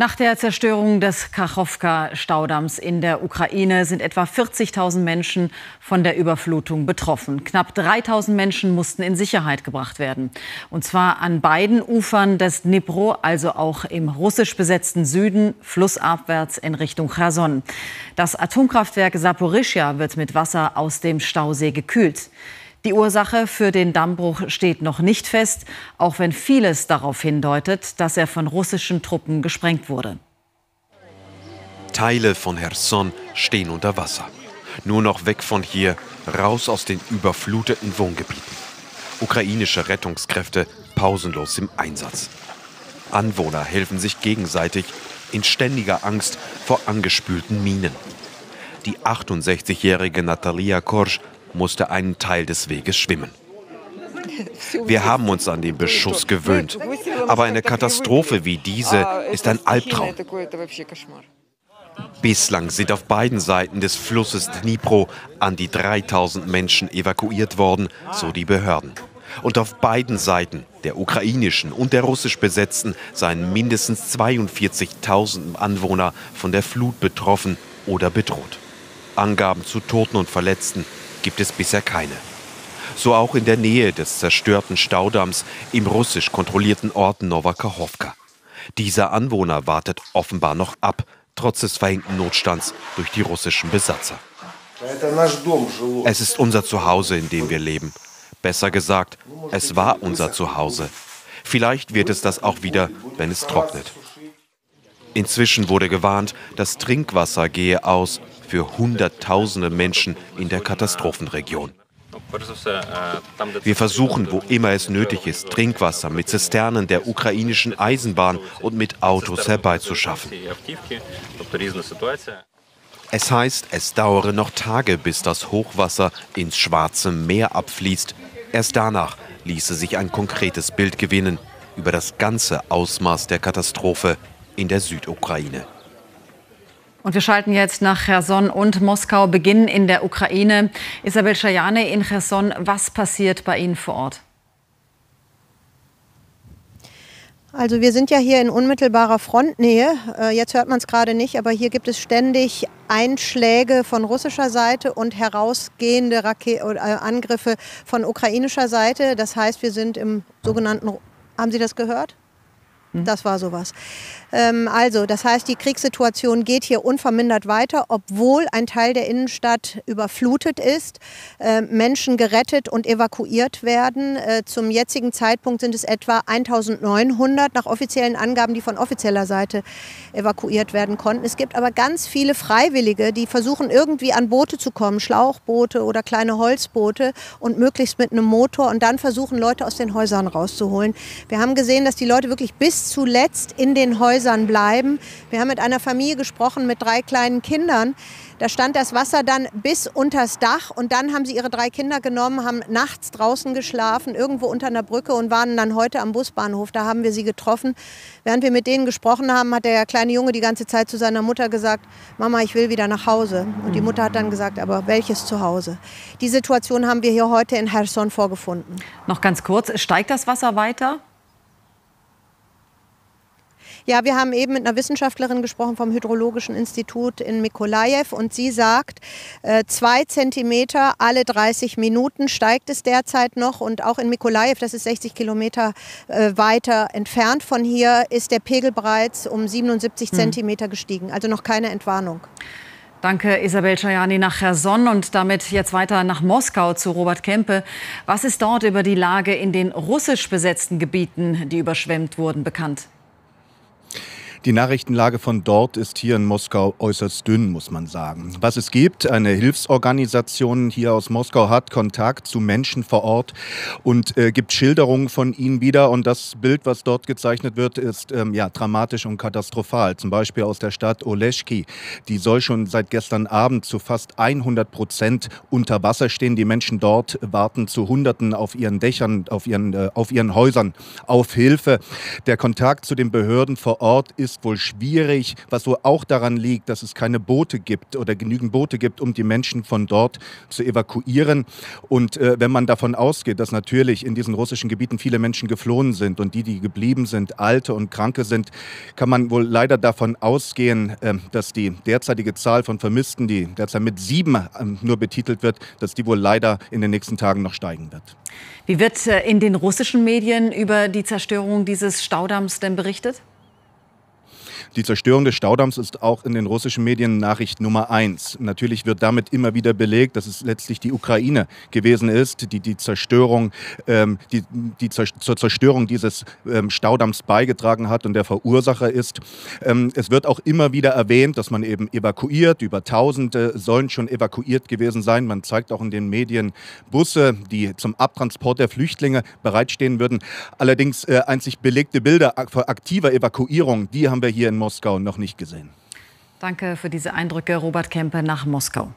Nach der Zerstörung des Kachowka-Staudamms in der Ukraine sind etwa 40.000 Menschen von der Überflutung betroffen. Knapp 3.000 Menschen mussten in Sicherheit gebracht werden. Und zwar an beiden Ufern des Dnipro, also auch im russisch besetzten Süden, flussabwärts in Richtung Cherson. Das Atomkraftwerk Saporischja wird mit Wasser aus dem Stausee gekühlt. Die Ursache für den Dammbruch steht noch nicht fest, auch wenn vieles darauf hindeutet, dass er von russischen Truppen gesprengt wurde. Teile von Cherson stehen unter Wasser. Nur noch weg von hier, raus aus den überfluteten Wohngebieten. Ukrainische Rettungskräfte pausenlos im Einsatz. Anwohner helfen sich gegenseitig in ständiger Angst vor angespülten Minen. Die 68-jährige Natalia Korsch musste einen Teil des Weges schwimmen. Wir haben uns an den Beschuss gewöhnt, aber eine Katastrophe wie diese ist ein Albtraum. Bislang sind auf beiden Seiten des Flusses Dnipro an die 3.000 Menschen evakuiert worden, so die Behörden. Und auf beiden Seiten, der ukrainischen und der russisch besetzten, seien mindestens 42.000 Anwohner von der Flut betroffen oder bedroht. Angaben zu Toten und Verletzten gibt es bisher keine. So auch in der Nähe des zerstörten Staudamms im russisch kontrollierten Ort Nowa Kachowka. Dieser Anwohner wartet offenbar noch ab, trotz des verhängten Notstands durch die russischen Besatzer. Es ist unser Zuhause, in dem wir leben. Besser gesagt, es war unser Zuhause. Vielleicht wird es das auch wieder, wenn es trocknet. Inzwischen wurde gewarnt, das Trinkwasser gehe aus für Hunderttausende Menschen in der Katastrophenregion. Wir versuchen, wo immer es nötig ist, Trinkwasser mit Zisternen der ukrainischen Eisenbahn und mit Autos herbeizuschaffen. Es heißt, es dauere noch Tage, bis das Hochwasser ins Schwarze Meer abfließt. Erst danach ließe sich ein konkretes Bild gewinnen über das ganze Ausmaß der Katastrophe in der Südukraine. Und wir schalten jetzt nach Cherson und Moskau, beginnen in der Ukraine. Isabel Schajane in Cherson, was passiert bei Ihnen vor Ort? Also wir sind ja hier in unmittelbarer Frontnähe. Jetzt hört man es gerade nicht, aber hier gibt es ständig Einschläge von russischer Seite und herausgehende Angriffe von ukrainischer Seite. Das heißt, wir sind im sogenannten... Haben Sie das gehört? Das war sowas. Also, das heißt, die Kriegssituation geht hier unvermindert weiter, obwohl ein Teil der Innenstadt überflutet ist, Menschen gerettet und evakuiert werden. Zum jetzigen Zeitpunkt sind es etwa 1900 nach offiziellen Angaben, die von offizieller Seite evakuiert werden konnten. Es gibt aber ganz viele Freiwillige, die versuchen irgendwie an Boote zu kommen, Schlauchboote oder kleine Holzboote und möglichst mit einem Motor, und dann versuchen Leute aus den Häusern rauszuholen. Wir haben gesehen, dass die Leute wirklich bis zuletzt in den Häusern bleiben. Wir haben mit einer Familie gesprochen mit 3 kleinen Kindern. Da stand das Wasser dann bis unters Dach, und dann haben sie ihre 3 Kinder genommen, haben nachts draußen geschlafen, irgendwo unter einer Brücke, und waren dann heute am Busbahnhof. Da haben wir sie getroffen. Während wir mit denen gesprochen haben, hat der kleine Junge die ganze Zeit zu seiner Mutter gesagt, Mama, ich will wieder nach Hause. Und die Mutter hat dann gesagt, aber welches Zuhause? Die Situation haben wir hier heute in Cherson vorgefunden. Noch ganz kurz, steigt das Wasser weiter? Ja, wir haben eben mit einer Wissenschaftlerin gesprochen vom Hydrologischen Institut in Mykolajiw, und sie sagt, 2 Zentimeter alle 30 Minuten steigt es derzeit noch, und auch in Mykolajiw, das ist 60 Kilometer weiter entfernt von hier, ist der Pegel bereits um 77 Zentimeter gestiegen, also noch keine Entwarnung. Danke, Isabel Schajane nach Cherson, und damit jetzt weiter nach Moskau zu Robert Kempe. Was ist dort über die Lage in den russisch besetzten Gebieten, die überschwemmt wurden, bekannt? Die Nachrichtenlage von dort ist hier in Moskau äußerst dünn, muss man sagen. Was es gibt, eine Hilfsorganisation hier aus Moskau hat Kontakt zu Menschen vor Ort und gibt Schilderungen von ihnen wieder. Und das Bild, was dort gezeichnet wird, ist ja, dramatisch und katastrophal. Zum Beispiel aus der Stadt Oleschki. Die soll schon seit gestern Abend zu fast 100% unter Wasser stehen. Die Menschen dort warten zu Hunderten auf ihren Dächern, auf ihren Häusern auf Hilfe. Der Kontakt zu den Behörden vor Ort ist ist wohl schwierig, was wohl auch daran liegt, dass es keine Boote gibt oder genügend Boote gibt, um die Menschen von dort zu evakuieren. Und wenn man davon ausgeht, dass natürlich in diesen russischen Gebieten viele Menschen geflohen sind und die, die geblieben sind, Alte und Kranke sind, kann man wohl leider davon ausgehen, dass die derzeitige Zahl von Vermissten, die derzeit mit 7 nur betitelt wird, dass die wohl leider in den nächsten Tagen noch steigen wird. Wie wird in den russischen Medien über die Zerstörung dieses Staudamms denn berichtet? Die Zerstörung des Staudamms ist auch in den russischen Medien Nachricht Nummer 1. Natürlich wird damit immer wieder belegt, dass es letztlich die Ukraine gewesen ist, die zur Zerstörung dieses Staudamms beigetragen hat und der Verursacher ist. Es wird auch immer wieder erwähnt, dass man eben evakuiert. Über Tausende sollen schon evakuiert gewesen sein. Man zeigt auch in den Medien Busse, die zum Abtransport der Flüchtlinge bereitstehen würden. Allerdings einzig belegte Bilder aktiver Evakuierung, die haben wir hier in Moskau noch nicht gesehen. Danke für diese Eindrücke, Robert Kempe nach Moskau.